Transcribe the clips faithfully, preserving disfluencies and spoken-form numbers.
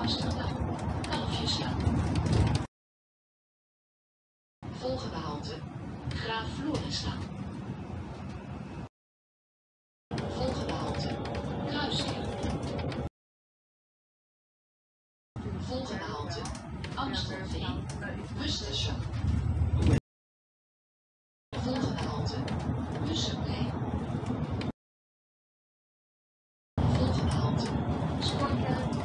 Amsterdam, Kalfjeslaan. Volgende halte, Graaf Florislaan. Volgende halte, Kruisje. Volgende halte, Amsterdam, busstation. Volgende halte, Busseplein. Volgende halte, Sportplein.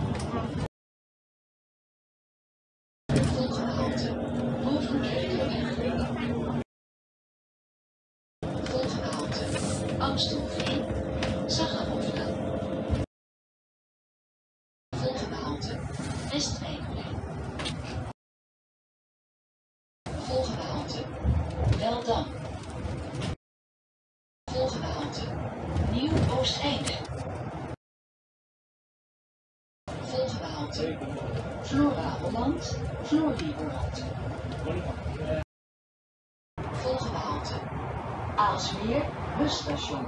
Volgende halte, Bovenkerkweg. Volgende halte, Amstelveen, Zagerhoflaan. Volgende halte, Vestwegplein. Volgende halte, Weldam. Volgende halte, Nieuw-Oostende. Volgende halte, FloraHolland, FloraHolland. Volgende halte, Aalsmeer, busstation.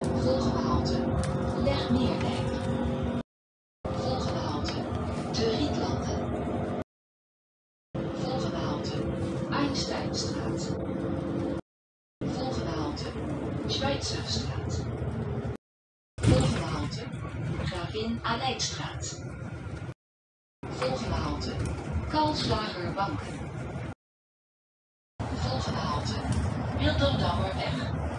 Volgende halte, Legmeerweg. Volgende halte, De Rietlanden. Volgende halte, Einsteinstraat. Volgende halte, Zwitserstraat. Volgende halte, Gravin aan Leidstraat. Volgende halte, Kalslager Bank. Volgende halte, Bilderdammerweg.